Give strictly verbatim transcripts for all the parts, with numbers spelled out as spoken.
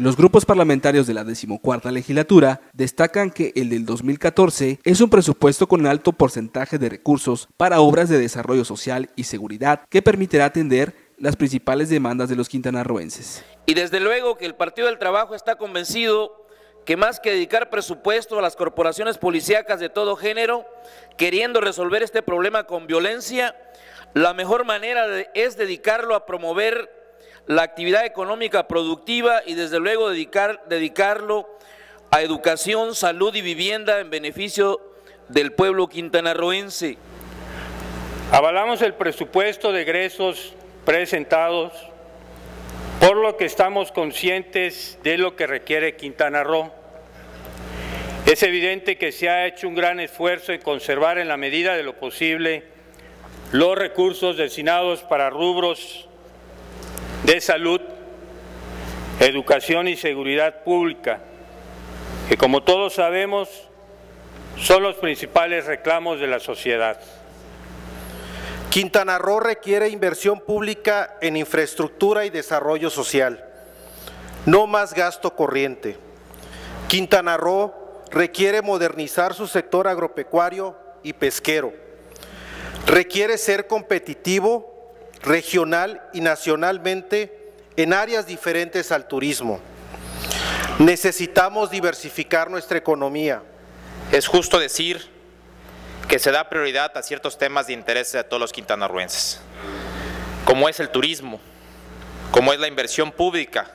Los grupos parlamentarios de la decimocuarta legislatura destacan que el del dos mil catorce es un presupuesto con alto porcentaje de recursos para obras de desarrollo social y seguridad que permitirá atender las principales demandas de los quintanarroenses. Y desde luego que el Partido del Trabajo está convencido que más que dedicar presupuesto a las corporaciones policíacas de todo género, queriendo resolver este problema con violencia, la mejor manera de, es dedicarlo a promover la actividad económica productiva y desde luego dedicar, dedicarlo a educación, salud y vivienda en beneficio del pueblo quintanarroense. Avalamos el presupuesto de egresos presentados, por lo que estamos conscientes de lo que requiere Quintana Roo. Es evidente que se ha hecho un gran esfuerzo en conservar en la medida de lo posible los recursos destinados para rubros de salud, educación y seguridad pública, que como todos sabemos son los principales reclamos de la sociedad. Quintana Roo requiere inversión pública en infraestructura y desarrollo social, no más gasto corriente. Quintana Roo requiere modernizar su sector agropecuario y pesquero. Requiere ser competitivo regional y nacionalmente en áreas diferentes al turismo. Necesitamos diversificar nuestra economía. Es justo decir que se da prioridad a ciertos temas de interés de todos los quintanarruenses, como es el turismo, como es la inversión pública,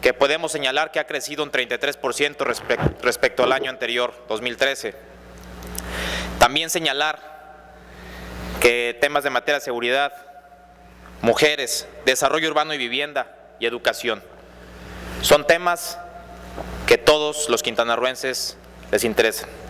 que podemos señalar que ha crecido un treinta y tres por ciento respect- respecto al año anterior, dos mil trece. También señalar que temas de materia de seguridad, mujeres, desarrollo urbano y vivienda y educación, son temas que todos los quintanarruenses les interesan.